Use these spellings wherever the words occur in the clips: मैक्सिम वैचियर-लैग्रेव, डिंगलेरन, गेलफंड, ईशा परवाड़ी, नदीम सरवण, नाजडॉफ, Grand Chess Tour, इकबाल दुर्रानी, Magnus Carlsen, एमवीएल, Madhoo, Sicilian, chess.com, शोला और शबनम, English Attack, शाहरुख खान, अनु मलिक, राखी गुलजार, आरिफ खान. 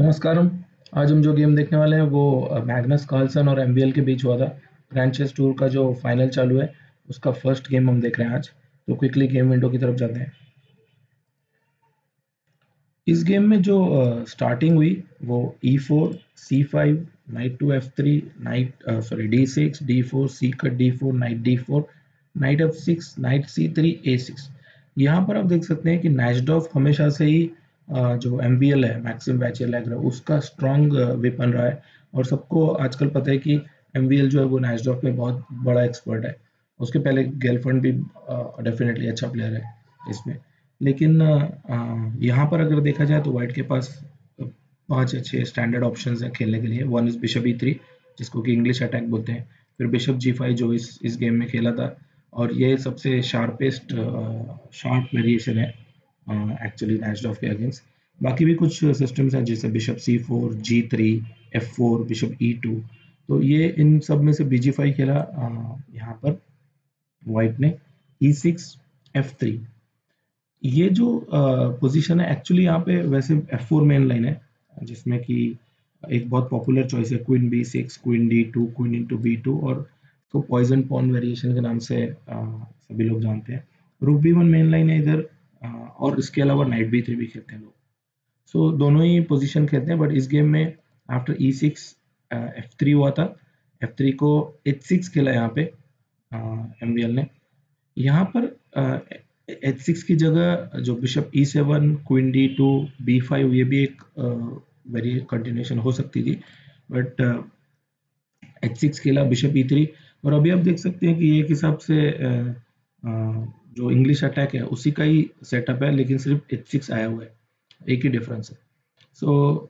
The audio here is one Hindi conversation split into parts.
नमस्कार। आज हम जो गेम देखने वाले हैं वो मैग्नस कार्लसन और एमवीएल के बीच हुआ था। ग्रैंड चेस टूर का जो फाइनल चालू है उसका फर्स्ट गेम हम देख रहे हैं आज। तो क्विकली गेम विंडो की तरफ जाते हैं। इस गेम में जो स्टार्टिंग हुई वो e4 c5 knight two f3 knight d6 d4 c cut d4 knight d4 knight f6 knight c3 a6। यहाँ पर आप देख सकते हैं कि नाजडॉफ हमेशा से ही जो एमवीएल है मैक्सिम वैचियर-लैग्रेव उसका स्ट्रॉन्ग वेपन रहा है और सबको आजकल पता है कि एमवीएल जो है वो नाजडॉफ में बहुत बड़ा एक्सपर्ट है। उसके पहले गेलफंड भी डेफिनेटली अच्छा प्लेयर है इसमें, लेकिन यहाँ पर अगर देखा जाए तो वाइट के पास 5 अच्छे स्टैंडर्ड ऑप्शंस हैं खेलने के लिए। 1 इज़ बिशप e3 जिसको कि इंग्लिश अटैक बोलते हैं, फिर बिशप g5 जो इस गेम में खेला था और ये सबसे शार्पेस्ट शार्प वेरिएशन है एक्चुअली नाजडॉफ के अगेंस्ट। बाकी भी कुछ सिस्टम्स हैं जैसे bishop c4 g3 f4 bishop e2। तो ये इन सब में से bg5 खेला यहाँ पर वाइट ने, e6 f3 ये जो पोजीशन है एक्चुअली यहाँ पे वैसे f4 मेन लाइन है जिसमें कि एक बहुत पॉपुलर चॉइस है queen b6 queen d2 queen into b2 और इसको पॉइजन पॉन वेरिएशन के नाम से सभी लोग जानते हैं। रूक b1 मेन लाइन है इधर और इसके अलावा नाइट b3 भी खेलते हैं लोग। सो दोनों ही पोजीशन खेलते हैं, बट इस गेम में आफ्टर e6 f3 हुआ था, f3 को h6 खेला यहाँ पे एमवीएल ने। यहाँ पर h6 की जगह जो bishop e7 queen d2 b5 ये भी एक वेरी कंटिन्यूएशन हो सकती थी, बट h6 खेला बिशप e3 और अभी आप देख सकते हैं कि ये एक हिसाब से जो इंग्लिश अटैक है उसी का ही सेटअप है, लेकिन सिर्फ h6 आया हुआ है, एक ही डिफरेंस है। सो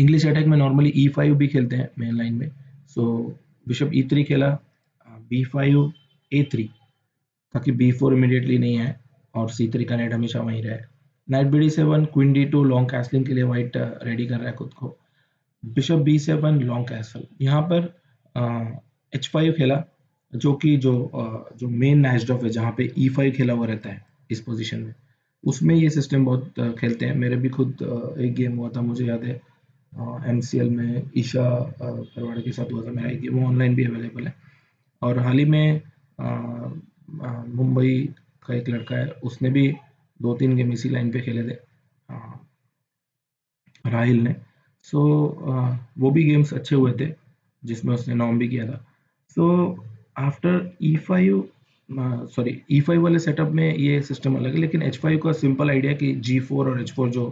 इंग्लिश अटैक में नॉर्मली e5 भी खेलते हैं मेन लाइन में। सो बिशप e3 खेला b5 a3 ताकि b4 इमीडिएटली नहीं है और c3 का नेट हमेशा वहीं रहे। Night bd7 queen d2 long castling के लिए वाइट रेडी कर रहा है खुद को। Bishop b7 long castle. यहाँ पर h5 खेला जो कि जो मेन नाजडॉफ है जहाँ पे e5 खेला हुआ रहता है इस पोजीशन में, उसमें ये सिस्टम बहुत खेलते हैं। मेरे भी खुद एक गेम हुआ था, मुझे याद है MCL में ईशा परवाड़ी के साथ हुआ था मेरा एक गेम, वो ऑनलाइन भी अवेलेबल है। और हाल ही में मुंबई का एक लड़का है उसने भी 2-3 गेम इसी लाइन पे खेले थे राहिल ने। सो वो भी गेम्स अच्छे हुए थे जिसमें उसने नॉम भी किया था। सो आफ्टर e5 वाले सेटअप में ये सिस्टम अलग है, लेकिन h5 का सिंपल आइडिया कि g4 और h4 जो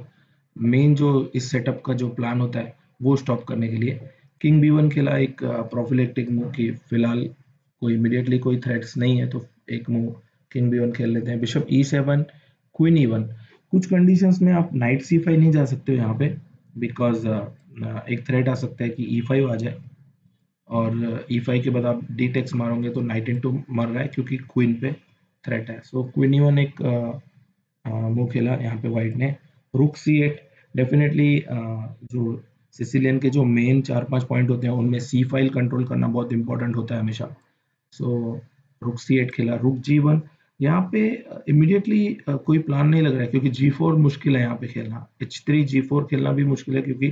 मेन जो इस सेटअप का जो प्लान होता है वो स्टॉप करने के लिए। किंग b1 खेला एक प्रोफिलेक्टिक मूव की फिलहाल कोई इमीडिएटली कोई थ्रेट्स नहीं है तो एक मूव किंग b1 खेल लेते हैं। Bishop e7 queen e1। कुछ कंडीशंस में आप नाइट c5 नहीं जा सकते हो यहाँ पे बिकॉज एक थ्रेट आ सकता है कि e5 आ जाए और e5 के बाद आप d-टेक्स मारोगे तो नाइट इनटू मर रहा है क्योंकि क्वीन पे थ्रेट है। सो क्वीन e1 एक मूव खेला यहाँ पे वाइट ने। रुक c8 डेफिनेटली जो सिसिलियन के जो मेन 4-5 पॉइंट होते हैं उनमें c फाइल कंट्रोल करना बहुत इंपॉर्टेंट होता है हमेशा। सो रुक c8 खेला। रुक g1 यहाँ पे इमिडिएटली कोई प्लान नहीं लग रहा है क्योंकि g4 मुश्किल है यहाँ पे खेलना। h3 g4 खेलना भी मुश्किल है क्योंकि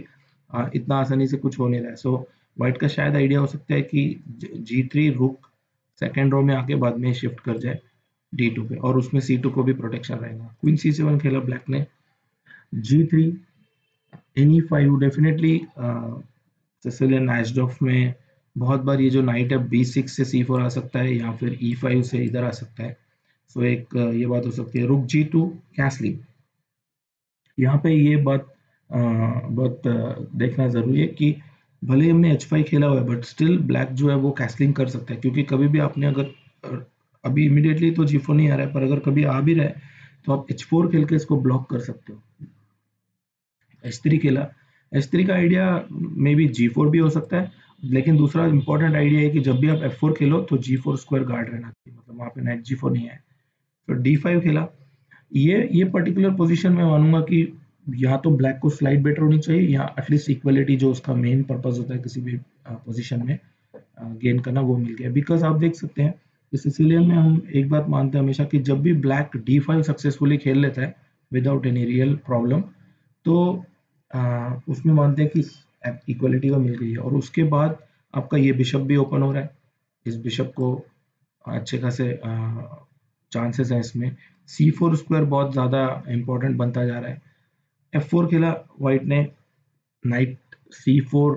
इतना आसानी से कुछ हो नहीं रहा है। सो वाइट का शायद आइडिया हो सकता है कि g3 रुक सेकेंड रो में आके बाद में शिफ्ट कर जाए d2 पे और उसमें c2 को भी प्रोटेक्शन रहेगा। क्वीन c7 खेला ब्लैक ने। g3 ne5 definitely Sicilian नाजडॉफ में बहुत बार ये जो नाइट है b6 से c4 आ सकता है या फिर e5 से इधर आ सकता है। सो एक ये बात हो सकती है। रुक g2 कैसलिंग। यहाँ पे ये बात बहुत देखना जरूरी है कि भले हमने h5 खेला हुआ है बट स्टिल ब्लैक जो है वो कैसलिंग कर सकता है क्योंकि कभी भी आपने अगर अभी इमीडिएटली तो g4 नहीं आ रहा है पर अगर कभी आ भी रहा है तो आप h4 खेल के इसको ब्लॉक कर सकते हो। h3 खेला। h3 का आइडिया मे बी g4 भी हो सकता है, लेकिन दूसरा इंपॉर्टेंट आइडिया है कि जब भी आप f4 खेलो तो g4 स्क्वायर गार्ड रहना चाहिए, मतलब वहाँ पे नाइट g4 नहीं आए। तो d5 खेला। ये पर्टिकुलर पोजिशन में मानूंगा कि यहाँ तो ब्लैक को स्लाइड बेटर होनी चाहिए या एटलीस्ट इक्वलिटी जो उसका मेन पर्पस होता है किसी भी पोजीशन में गेन करना वो मिल गया। बिकॉज आप देख सकते हैं कि सिसिलियन में हम एक बात मानते हैं हमेशा कि जब भी ब्लैक d5 सक्सेसफुली खेल लेता है विदाउट एनी रियल प्रॉब्लम तो उसमें मानते हैं कि इक्वलिटी को मिल गई है, और उसके बाद आपका ये बिशप भी ओपन हो रहा है, इस बिशप को अच्छे खासे चांसेस हैं इसमें। C4 स्क्वायर बहुत ज़्यादा इम्पोर्टेंट बनता जा रहा है। F4 खेला वाइट ने, नाइट C4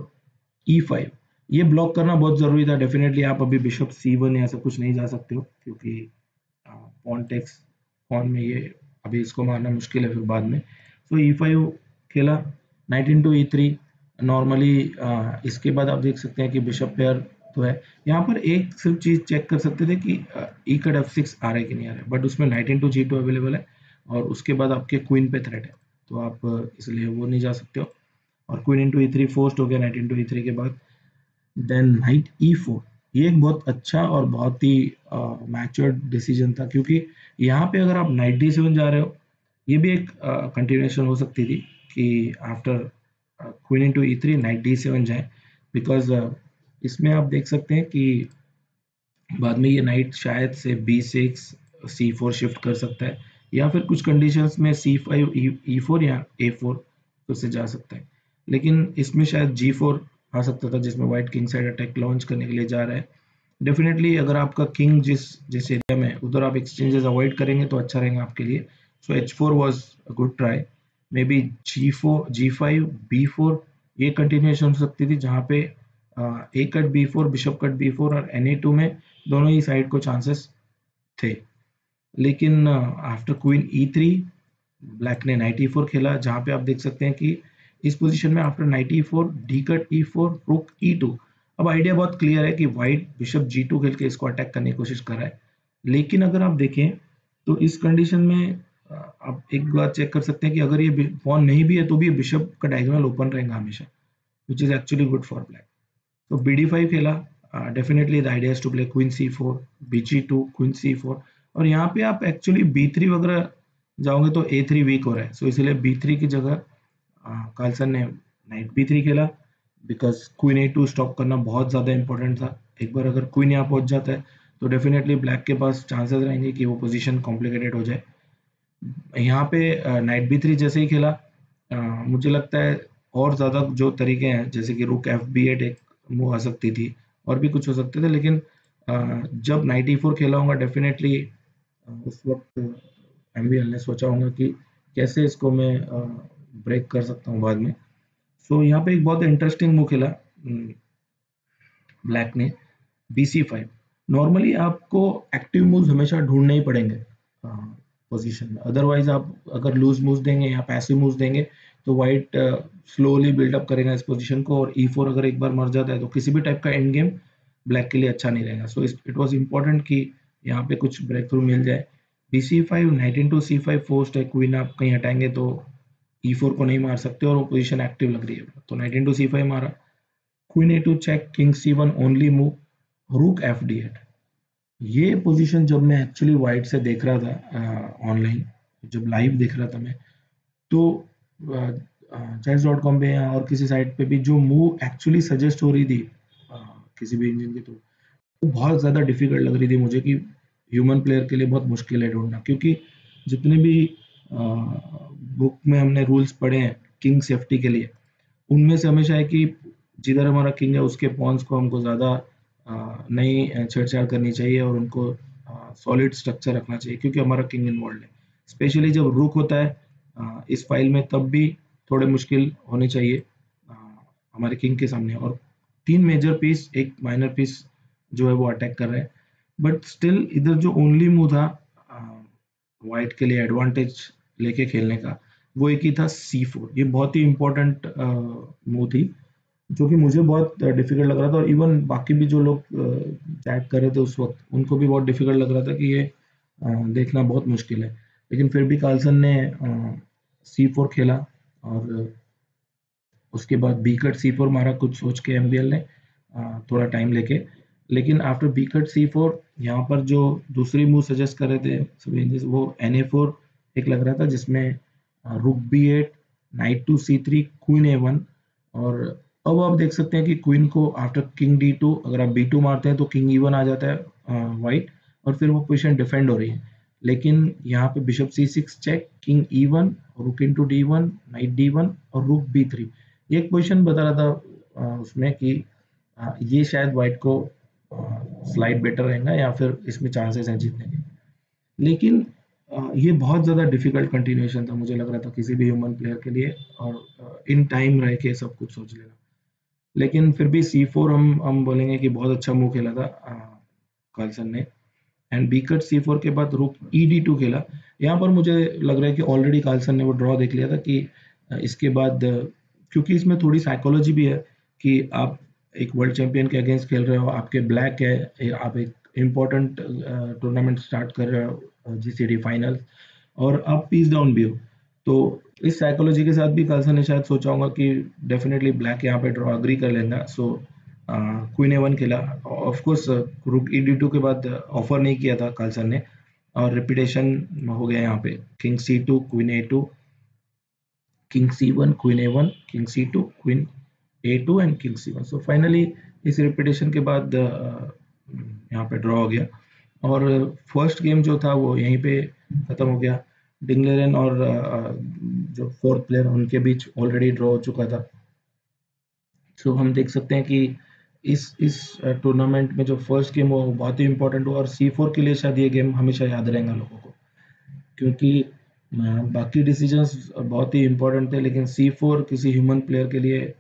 E5, ये ब्लॉक करना बहुत ज़रूरी था डेफिनेटली। आप अभी बिशप C1 या सब कुछ नहीं जा सकते हो, क्योंकि पॉन टेक्स पॉन में ये अभी इसको मारना मुश्किल है फिर बाद में। तो E5 खेला, नाइट इंटू E3। नॉर्मली इसके बाद आप देख सकते हैं कि बिशप पेयर तो है। यहाँ पर एक सिर्फ चीज़ चेक कर सकते थे कि E कट F6 आ रहा है कि नहीं आ रहा है, बट उसमें नाइट इंटू G2 अवेलेबल है, और उसके बाद आपके क्वीन पे थ्रेट है, तो आप इसलिए वो नहीं जा सकते हो। और क्वीन इंटू E3 फोर्स्ड हो गया नाइट इंटू E3 के बाद। देन नाइट E4, ये एक बहुत अच्छा और बहुत ही मैच्योर्ड डिसीजन था, क्योंकि यहाँ पे अगर आप नाइट D7 जा रहे हो, ये भी एक कंटिन्यूएशन हो सकती थी कि after queen into E3 night D7 जाए, बिकॉज इसमें आप देख सकते हैं कि बाद में ये नाइट शायद से B6 C4 शिफ्ट कर सकता है, या फिर कुछ कंडीशंस में C5 E4 या A4 तो से जा सकता है। लेकिन इसमें शायद G4 आ सकता था, जिसमें white king side attack launch करने के लिए जा रहा है। डेफिनेटली अगर आपका किंग जिस एरिया में, उधर आप एक्सचेंजेस अवॉइड करेंगे तो अच्छा रहेगा आपके लिए। So H4 was a good try. Maybe G4 G5 B4 ये कंटिन्यूएशन हो सकती थी, जहाँ पे A cut B4 bishop cut B4 और Na2 में दोनों ही साइड को चांसेस थे। लेकिन आफ्टर क्वीन E3 ब्लैक ने नाइट E4 खेला, जहाँ पे आप देख सकते हैं कि इस पोजीशन में after night E4 D cut E4 रुक E2। अब आइडिया बहुत क्लियर है कि वाइट बिशप G2 खेल के इसको अटैक करने की कोशिश कर रहा है। लेकिन अगर आप देखें तो इस कंडीशन में आप एक बार चेक कर सकते हैं कि अगर ये पॉन नहीं भी है तो भी ये बिशप का डायगोनल ओपन रहेगा हमेशा, which is actually good for black. तो BD5 खेला, definitely the idea is to play queen C4 BG2 queen C4, और यहाँ पे आप एक्चुअली B3 वगैरह जाओगे तो A3 वीक हो रहा है, सो इसलिए B3 की जगह कार्लसन ने नाइट B3 खेला, बिकॉज क्वीन A2 स्टॉप करना बहुत ज़्यादा इंपॉर्टेंट था। एक बार अगर क्वीन यहाँ पहुँच जाता है तो डेफिनेटली ब्लैक के पास चांसेस रहेंगे कि वो पोजिशन कॉम्प्लिकेटेड हो जाए। यहाँ पे नाइट B3 जैसे ही खेला, मुझे लगता है और ज़्यादा जो तरीके हैं, जैसे कि रुक FB8 एक मूव आ सकती थी, और भी कुछ हो सकते थे। लेकिन जब नाइट E4 खेला होगा डेफिनेटली उस वक्त एमवीएल ने सोचा होगा कि कैसे इसको मैं ब्रेक कर सकता हूँ बाद में। सो यहाँ पे एक बहुत इंटरेस्टिंग मूव खेला ब्लैक ने BC5। नॉर्मली आपको एक्टिव मूव्स हमेशा ढूंढने ही पड़ेंगे पोजीशन में, अदरवाइज आप अगर लूज मूव्स देंगे या पैसिव मूव्स देंगे तो वाइट स्लोली बिल्डअप करेगा इस पोजीशन को, और E4 अगर एक बार मर जाता है तो किसी भी टाइप का एंड गेम ब्लैक के लिए अच्छा नहीं रहेगा। सो इट वाज इम्पोर्टेंट कि यहाँ पे कुछ ब्रेक थ्रू मिल जाए। BC5 knight into C5 forced है, क्वीन आप कहीं हटाएंगे तो E4 को नहीं मार सकते, और वो पोजीशन एक्टिव लग रही है, तो नाइट इंटू C5 मारा, queen A2 check, king C1 only move, rook FD8। ये पोजीशन जब मैं एक्चुअली वाइट से देख रहा था ऑनलाइन, जब लाइव देख रहा था मैं, तो chess.com पे और किसी साइट पे भी जो मूव एक्चुअली सजेस्ट हो रही थी किसी भी इंजन के थ्रू, तो बहुत ज़्यादा डिफिकल्ट लग रही थी मुझे, कि ह्यूमन प्लेयर के लिए बहुत मुश्किल है ढूंढना। क्योंकि जितने भी बुक में हमने रूल्स पढ़े हैं किंग सेफ्टी के लिए, उनमें से हमेशा है कि जिधर हमारा किंग है उसके पॉन्स को हमको ज़्यादा नहीं छेड़छाड़ करनी चाहिए, और उनको सॉलिड स्ट्रक्चर रखना चाहिए, क्योंकि हमारा किंग इन्वॉल्व है। स्पेशली जब रुक होता है इस फाइल में, तब भी थोड़े मुश्किल होने चाहिए हमारे किंग के सामने, और 3 मेजर पीस एक माइनर पीस जो है वो अटैक कर रहे हैं। बट स्टिल इधर जो ओनली मूव था वाइट के लिए एडवांटेज लेके खेलने का, वो एक ही था C4। ये बहुत ही इम्पोर्टेंट मूव थी, जो कि मुझे बहुत डिफिकल्ट लग रहा था, और इवन बाकी भी जो लोग चैट कर रहे थे उस वक्त, उनको भी बहुत डिफिकल्ट लग रहा था कि ये देखना बहुत मुश्किल है। लेकिन फिर भी कार्लसन ने C4 खेला, और उसके बाद बी कट C4 मारा कुछ सोच के एमबीएल ने, थोड़ा टाइम लेके। लेकिन आफ्टर बी कट C4 यहाँ पर जो दूसरी मूव सजेस्ट कर रहे थे सभी, वो Na4 एक लग रहा था, जिसमें रुक B8 night to C3 queen A1। और अब आप देख सकते हैं कि क्वीन को आफ्टर किंग D2 अगर आप B2 मारते हैं तो किंग E1 आ जाता है वाइट, और फिर वो पोजीशन डिफेंड हो रही है। लेकिन यहाँ पे bishop c6 check, king e1, रुक इनटू d1, नाइट d1 और रुक b3। एक पोजीशन बता रहा था उसमें कि ये शायद वाइट को स्लाइड बेटर रहेगा या फिर इसमें चांसेस हैं जीतने के, लेकिन ये बहुत ज़्यादा डिफिकल्ट कंटिन्यूएशन था। मुझे लग रहा था किसी भी ह्यूमन प्लेयर के लिए, और इन टाइम रह के सब कुछ सोच लेना। लेकिन फिर भी c4 हम बोलेंगे कि बहुत अच्छा मूव खेला था कार्लसन ने। एंड बी कट c4 के बाद रुक ed2 खेला। यहाँ पर मुझे लग रहा है कि ऑलरेडी कार्लसन ने वो ड्रॉ देख लिया था कि इसके बाद, क्योंकि इसमें थोड़ी साइकोलॉजी भी है कि आप एक वर्ल्ड चैंपियन के अगेंस्ट खेल रहे हो, आपके ब्लैक है, आप एक इम्पॉर्टेंट टूर्नामेंट स्टार्ट कर रहे हो जीसीडी फाइनल, और आप पीस डाउन भी हो। तो इस साइकोलॉजी के साथ भी कार्लसन ने शायद सोचा होगा कि डेफिनेटली ब्लैक यहाँ पे ड्रॉ अग्री कर लेगा। सो क्वीन ए1 खेला। ऑफकोर्स रुक ed2 के बाद ऑफर नहीं किया था कार्लसन ने, और रिपीटेशन हो गया यहाँ पे king c2, queen a2, king c1, queen a1, king c2, queen a2 and king c1। So finally इस रिपीटेशन के बाद यहाँ पे ड्रॉ हो गया, और फर्स्ट गेम जो था वो यहीं पे खत्म हो गया। डिंगलेरन और जो फोर्थ प्लेयर, उनके बीच ऑलरेडी ड्रॉ हो चुका था। सो हम देख सकते हैं कि इस टूर्नामेंट में जो फर्स्ट गेम हुआ वो बहुत ही इंपॉर्टेंट हुआ, और c4 के लिए शायद ये गेम हमेशा याद रहेगा लोगों को, क्योंकि बाकी डिसीजंस बहुत ही इंपॉर्टेंट थे, लेकिन c4 किसी ह्यूमन प्लेयर के लिए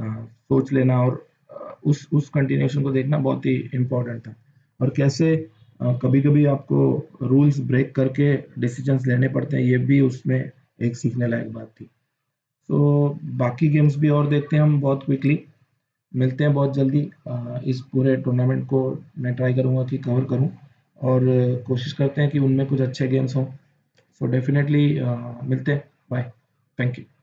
सोच लेना और उस कंटिन्यूएशन को देखना बहुत ही इम्पोर्टेंट था। और कैसे कभी कभी आपको रूल्स ब्रेक करके डिसीजंस लेने पड़ते हैं, ये भी उसमें एक सीखने लायक बात थी। तो बाकी गेम्स भी और देखते हैं हम बहुत क्विकली। मिलते हैं बहुत जल्दी। इस पूरे टूर्नामेंट को मैं ट्राई करूंगा कि कवर करूं, और कोशिश करते हैं कि उनमें कुछ अच्छे गेम्स हों। सो डेफिनेटली मिलते हैं। Bye, thank you.